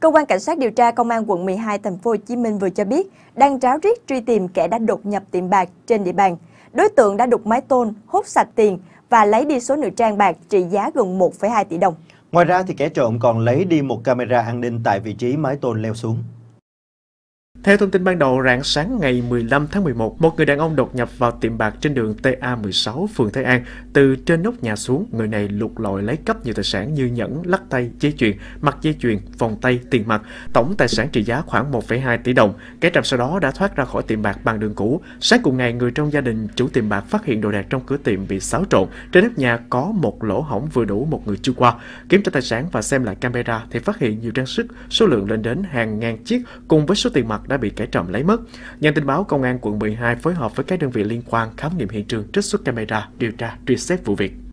Cơ quan Cảnh sát điều tra Công an quận 12 thành phố Hồ Chí Minh vừa cho biết đang ráo riết truy tìm kẻ đã đột nhập tiệm bạc trên địa bàn. Đối tượng đã đục mái tôn, hốt sạch tiền và lấy đi số nữ trang bạc trị giá gần 1,2 tỷ đồng. Ngoài ra thì kẻ trộm còn lấy đi một camera an ninh tại vị trí mái tôn leo xuống. Theo thông tin ban đầu, rạng sáng ngày 15 tháng 11, một người đàn ông đột nhập vào tiệm bạc trên đường TA16, phường Thái An. Từ trên nóc nhà xuống, người này lục lọi lấy cắp nhiều tài sản như nhẫn, lắc tay, dây chuyền, mặt dây chuyền, vòng tay, tiền mặt. Tổng tài sản trị giá khoảng 1,2 tỷ đồng. Kẻ trộm sau đó đã thoát ra khỏi tiệm bạc bằng đường cũ. Sáng cùng ngày, người trong gia đình chủ tiệm bạc phát hiện đồ đạc trong cửa tiệm bị xáo trộn. Trên nóc nhà có một lỗ hổng vừa đủ một người chui qua. Kiểm tra tài sản và xem lại camera thì phát hiện nhiều trang sức, số lượng lên đến hàng ngàn chiếc cùng với số tiền mặt đã bị kẻ trộm lấy mất. Nhận tin báo, Công an quận 12 phối hợp với các đơn vị liên quan khám nghiệm hiện trường, trích xuất camera, điều tra truy xét vụ việc.